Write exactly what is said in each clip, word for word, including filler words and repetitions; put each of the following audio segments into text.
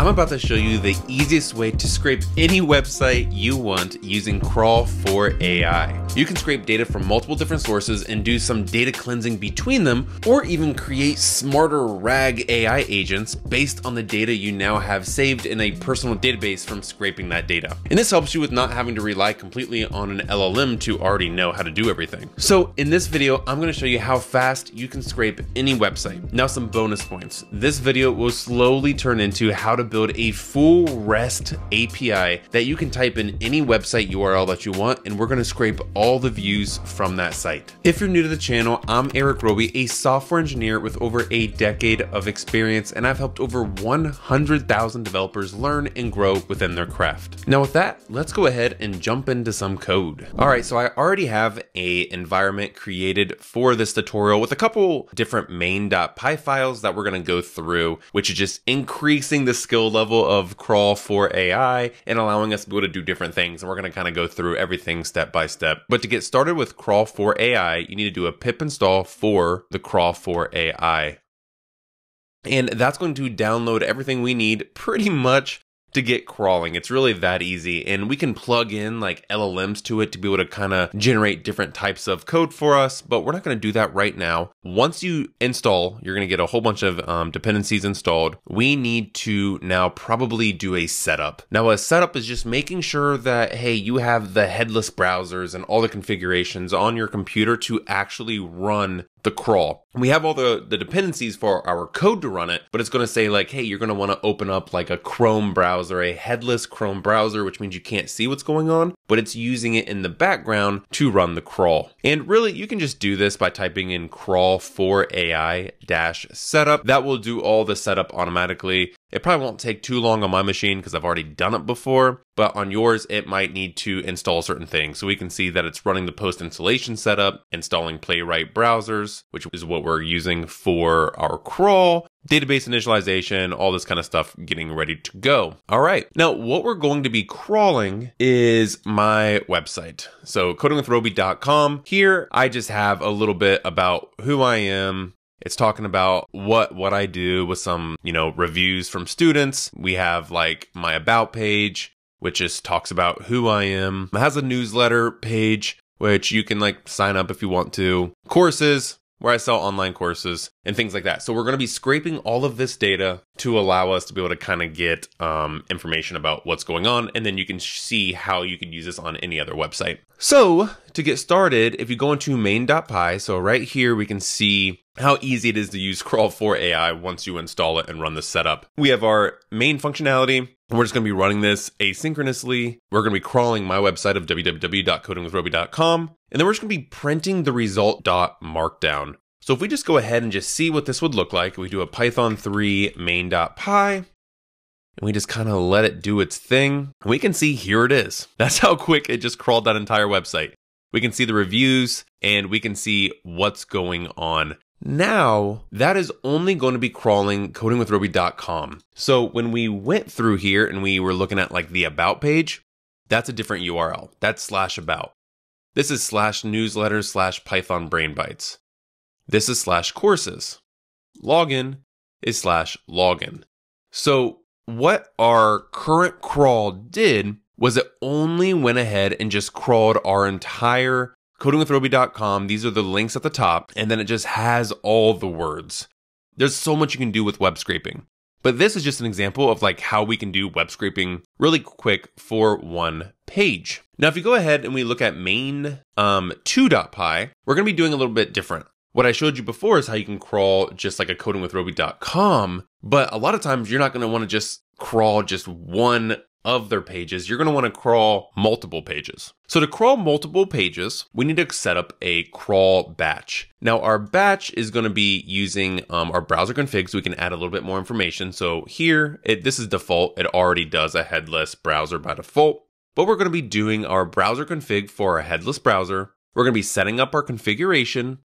I'm about to show you the easiest way to scrape any website you want using Crawl four A I. You can scrape data from multiple different sources and do some data cleansing between them, or even create smarter RAG A I agents based on the data you now have saved in a personal database from scraping that data. And this helps you with not having to rely completely on an L L M to already know how to do everything. So in this video, I'm gonna show you how fast you can scrape any website. Now, some bonus points. This video will slowly turn into how to to build a full REST A P I that you can type in any website U R L that you want, and we're gonna scrape all the views from that site. If you're new to the channel, I'm Eric Roby, a software engineer with over a decade of experience, and I've helped over one hundred thousand developers learn and grow within their craft. Now with that, let's go ahead and jump into some code. All right, so I already have a environment created for this tutorial with a couple different main.py files that we're gonna go through, which is just increasing the skill level of Crawl four A I and allowing us to be able to do different things. And we're gonna kind of go through everything step by step. But to get started with Crawl four A I, you need to do a pip install for the Crawl four A I. And that's going to download everything we need pretty much to get crawling. It's really that easy. And we can plug in like L L Ms to it to be able to kind of generate different types of code for us, but we're not gonna do that right now. Once you install, you're gonna get a whole bunch of um, dependencies installed. We need to now probably do a setup. Now a setup is just making sure that, hey, you have the headless browsers and all the configurations on your computer to actually run the crawl. We have all the, the dependencies for our code to run it, but it's gonna say like, hey, you're gonna wanna open up like a Chrome browser, a headless Chrome browser, which means you can't see what's going on, but it's using it in the background to run the crawl. And really, you can just do this by typing in crawl four A I dash setup. That will do all the setup automatically. It probably won't take too long on my machine because I've already done it before, but on yours, it might need to install certain things. So we can see that it's running the post-installation setup, installing Playwright browsers, which is what we're using for our crawl, database initialization, all this kind of stuff getting ready to go. All right, now what we're going to be crawling is my website. So coding with Roby dot com. Here, I just have a little bit about who I am. It's talking about what what I do with some, you know, reviews from students. We have like my about page, which just talks about who I am. It has a newsletter page, which you can like sign up if you want to. Courses, where I sell online courses and things like that. So we're gonna be scraping all of this data to allow us to be able to kind of get um, information about what's going on, and then you can see how you can use this on any other website. So to get started, if you go into main.py, so right here we can see how easy it is to use Crawl four A I once you install it and run the setup. We have our main functionality. We're just gonna be running this asynchronously. We're gonna be crawling my website of w w w dot coding with Roby dot com, and then we're just gonna be printing the result.markdown. So if we just go ahead and just see what this would look like, we do a python three main.py, and we just kind of let it do its thing. And we can see here it is. That's how quick it just crawled that entire website. We can see the reviews, and we can see what's going on. Now, that is only going to be crawling coding with Roby dot com. So when we went through here and we were looking at like the about page, that's a different U R L. That's slash about. This is slash newsletter slash Python brain bites. This is slash courses. Login is slash login. So what our current crawl did was it only went ahead and just crawled our entire coding with Roby dot com. These are the links at the top, and then it just has all the words. There's so much you can do with web scraping, but this is just an example of like how we can do web scraping really quick for one page. Now, if you go ahead and we look at main um, two.py, we're gonna be doing a little bit different. What I showed you before is how you can crawl just like a coding with Roby dot com, but a lot of times you're not gonna wanna just crawl just one of their pages. You're gonna wanna crawl multiple pages. So to crawl multiple pages, we need to set up a crawl batch. Now our batch is gonna be using um, our browser config, so we can add a little bit more information. So here, it, this is default. It already does a headless browser by default, but we're gonna be doing our browser config for a headless browser. We're gonna be setting up our configuration,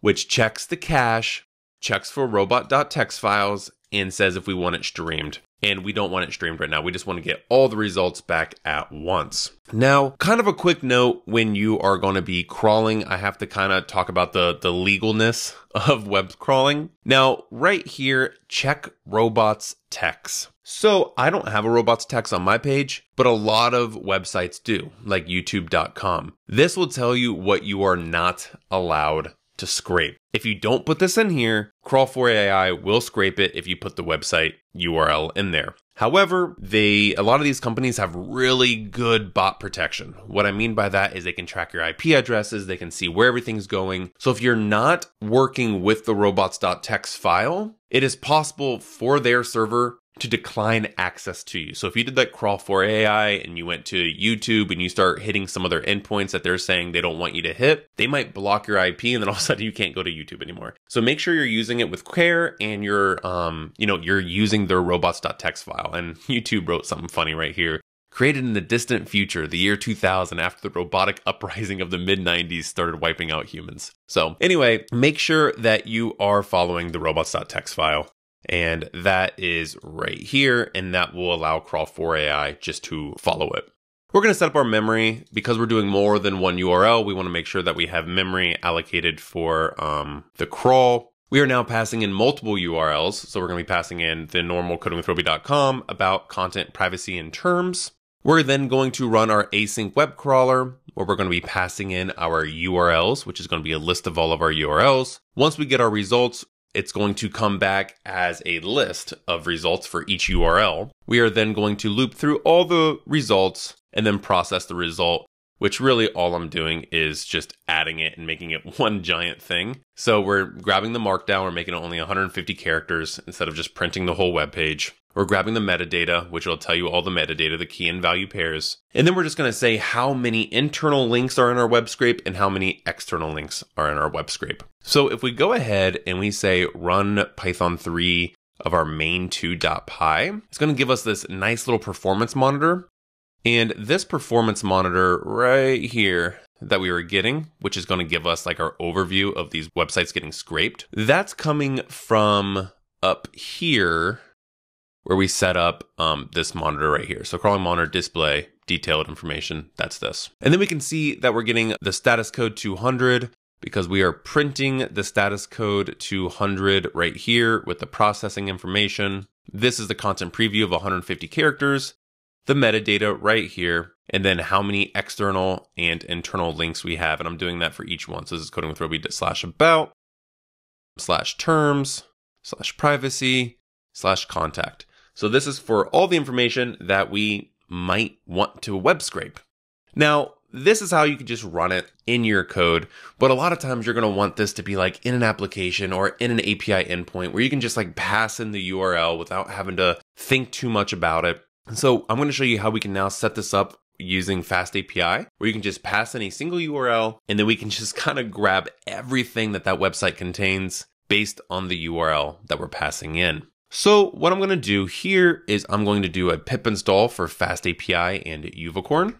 which checks the cache, checks for robot.txt files, and says if we want it streamed. and we don't want it streamed right now. We just want to get all the results back at once. Now, kind of a quick note, when you are going to be crawling, I have to kind of talk about the, the legalness of web crawling. Now, right here, check robots text. So I don't have a robots text on my page, but a lot of websites do, like YouTube dot com. This will tell you what you are not allowed to scrape. If you don't put this in here, Crawl four A I will scrape it if you put the website U R L in there. However, they a lot of these companies have really good bot protection. What I mean by that is they can track your I P addresses, they can see where everything's going. So if you're not working with the robots.txt file, it is possible for their server to decline access to you. So if you did that Crawl four A I and you went to YouTube and you start hitting some of their endpoints that they're saying they don't want you to hit, they might block your I P and then all of a sudden you can't go to YouTube anymore. So make sure you're using it with care and you're, um, you know, you're using their robots.txt file. And YouTube wrote something funny right here. Created in the distant future, the year two thousand, after the robotic uprising of the mid nineties started wiping out humans. So anyway, make sure that you are following the robots.txt file. And that is right here, and that will allow Crawl four A I just to follow it. We're going to set up our memory because we're doing more than one U R L. We want to make sure that we have memory allocated for um, the crawl. We are now passing in multiple U R Ls. So we're going to be passing in the normal coding with Roby dot com about content, privacy, and terms. We're then going to run our async web crawler where we're going to be passing in our U R Ls, which is going to be a list of all of our U R Ls. Once we get our results, it's going to come back as a list of results for each U R L. We are then going to loop through all the results and then process the result, which really all I'm doing is just adding it and making it one giant thing. So we're grabbing the markdown, we're making it only one hundred fifty characters instead of just printing the whole web page. We're grabbing the metadata, which will tell you all the metadata, the key and value pairs. And then we're just going to say how many internal links are in our web scrape and how many external links are in our web scrape. So if we go ahead and we say run Python three of our main two dot py, it's going to give us this nice little performance monitor. And this performance monitor right here that we were getting, which is going to give us like our overview of these websites getting scraped, that's coming from up here, where we set up um, this monitor right here. So crawling monitor display, detailed information, that's this. And then we can see that we're getting the status code two hundred because we are printing the status code two hundred right here with the processing information. This is the content preview of one hundred fifty characters, the metadata right here, and then how many external and internal links we have. And I'm doing that for each one. So this is codingwithroby slash about, slash terms, slash privacy, slash contact. So this is for all the information that we might want to web scrape. Now, this is how you can just run it in your code, but a lot of times you're gonna want this to be like in an application or in an A P I endpoint where you can just like pass in the U R L without having to think too much about it. So I'm gonna show you how we can now set this up using FastAPI, where you can just pass in a single U R L and then we can just kind of grab everything that that website contains based on the U R L that we're passing in. So what I'm going to do here is I'm going to do a pip install for FastAPI and uvicorn.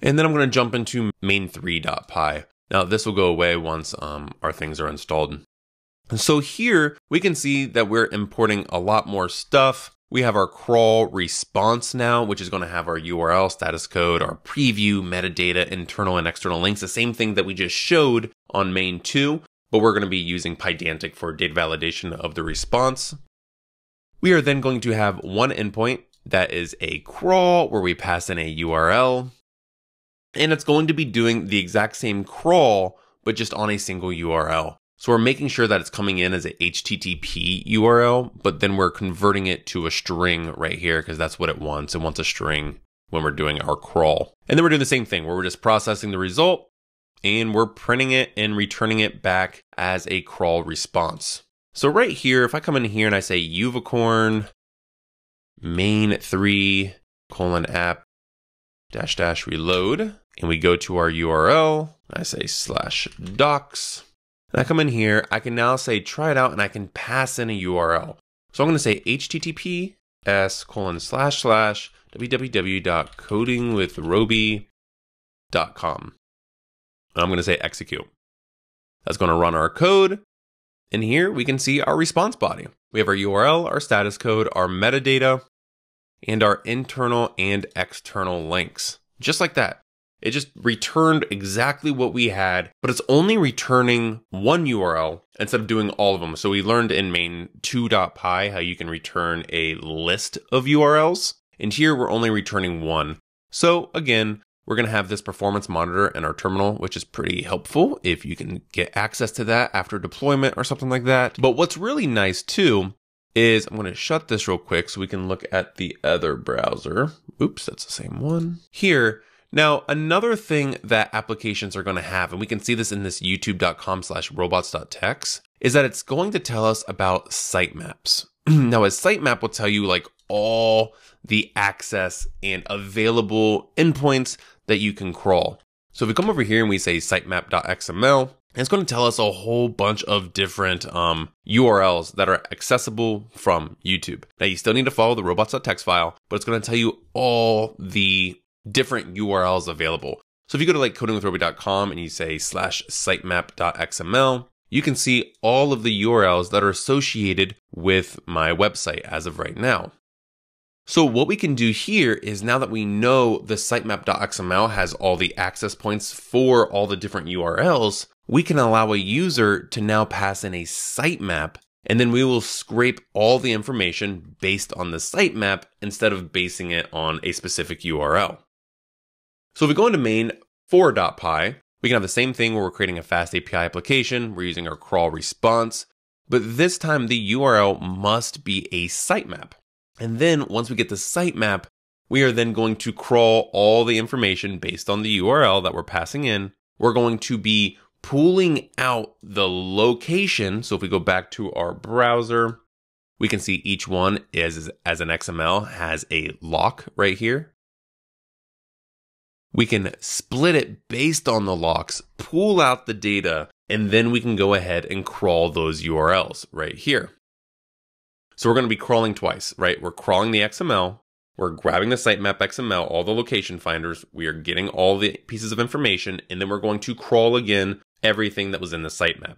And then I'm going to jump into main three dot py. Now this will go away once um, our things are installed. And so here we can see that we're importing a lot more stuff. We have our crawl response now, which is going to have our U R L, status code, our preview, metadata, internal and external links, the same thing that we just showed on main two, but we're going to be using Pydantic for data validation of the response. We are then going to have one endpoint that is a crawl where we pass in a U R L, and it's going to be doing the exact same crawl, but just on a single U R L. So we're making sure that it's coming in as an H T T P U R L, but then we're converting it to a string right here because that's what it wants. It wants a string when we're doing our crawl. And then we're doing the same thing where we're just processing the result and we're printing it and returning it back as a crawl response. So right here, if I come in here and I say uvicorn main three colon app dash dash reload, and we go to our U R L, I say slash docs. And I come in here, I can now say try it out and I can pass in a U R L. So I'm going to say https colon slash slash www dot coding with roby dot com. I'm going to say execute. That's going to run our code. And here we can see our response body. We have our U R L, our status code, our metadata, and our internal and external links. Just like that. It just returned exactly what we had, but it's only returning one U R L instead of doing all of them. So we learned in main two dot p y how you can return a list of U R Ls. And here we're only returning one. So again, we're going to have this performance monitor in our terminal, which is pretty helpful if you can get access to that after deployment or something like that. But what's really nice too is I'm going to shut this real quick so we can look at the other browser. Oops, that's the same one here. Now, another thing that applications are going to have, and we can see this in this youtube dot com slash robots dot t x, is that it's going to tell us about sitemaps. Now, a sitemap will tell you like all the access and available endpoints that you can crawl. So if we come over here and we say sitemap dot x m l, it's going to tell us a whole bunch of different um, U R Ls that are accessible from YouTube. Now, you still need to follow the robots dot t x file, but it's going to tell you all the different U R Ls available. So if you go to like coding with roby dot com and you say slash sitemap dot x m l, you can see all of the U R Ls that are associated with my website as of right now. So what we can do here is, now that we know the sitemap dot x m l has all the access points for all the different U R Ls, we can allow a user to now pass in a sitemap, and then we will scrape all the information based on the sitemap instead of basing it on a specific U R L. So if we go into main four dot p y, we can have the same thing where we're creating a FastAPI application. We're using our crawl response, but this time the U R L must be a sitemap. And then once we get the sitemap, we are then going to crawl all the information based on the U R L that we're passing in. We're going to be pulling out the location. So if we go back to our browser, we can see each one is as an X M L has a lock right here. We can split it based on the locks, pull out the data, and then we can go ahead and crawl those U R Ls right here. So we're going to be crawling twice, right? We're crawling the X M L. We're grabbing the sitemap X M L, all the location finders. We are getting all the pieces of information, and then we're going to crawl again everything that was in the sitemap.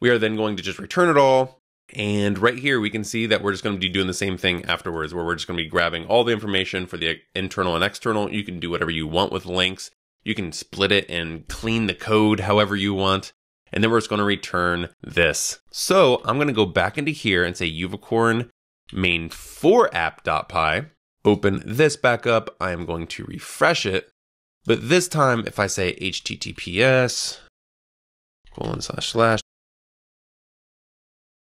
We are then going to just return it all. And right here, we can see that we're just going to be doing the same thing afterwards, where we're just going to be grabbing all the information for the internal and external. You can do whatever you want with links. You can split it and clean the code however you want. And then we're just going to return this. So I'm going to go back into here and say uvicorn main four app dot p y, open this back up. I am going to refresh it. But this time, if I say https colon slash slash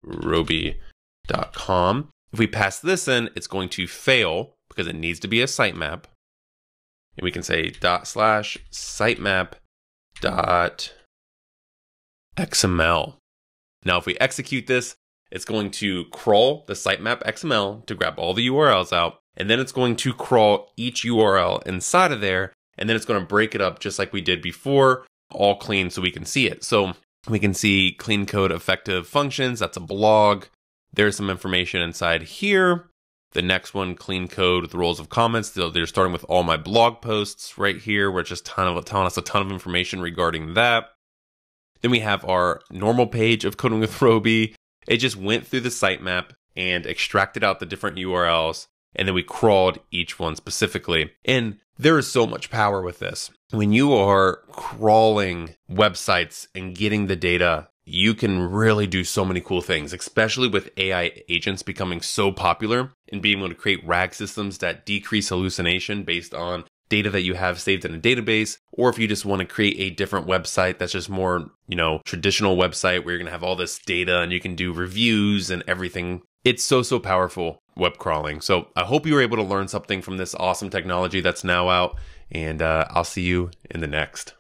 roby dot com, if we pass this in, it's going to fail because it needs to be a sitemap. And we can say dot slash sitemap dot X M L. Now, if we execute this, it's going to crawl the sitemap X M L to grab all the U R Ls out, and then it's going to crawl each U R L inside of there, and then it's going to break it up just like we did before, all clean so we can see it. So we can see clean code effective functions. That's a blog. There's some information inside here. The next one, clean code with rules of comments. They're starting with all my blog posts right here, where it's just ton of, telling us a ton of information regarding that. Then we have our normal page of Coding with Roby. It just went through the sitemap and extracted out the different U R Ls, and then we crawled each one specifically. And there is so much power with this. When you are crawling websites and getting the data, you can really do so many cool things, especially with A I agents becoming so popular and being able to create RAG systems that decrease hallucination based on data that you have saved in a database, or if you just want to create a different website that's just more, you know, traditional website where you're going to have all this data and you can do reviews and everything. It's so, so powerful, web crawling. So I hope you were able to learn something from this awesome technology that's now out, and uh, I'll see you in the next.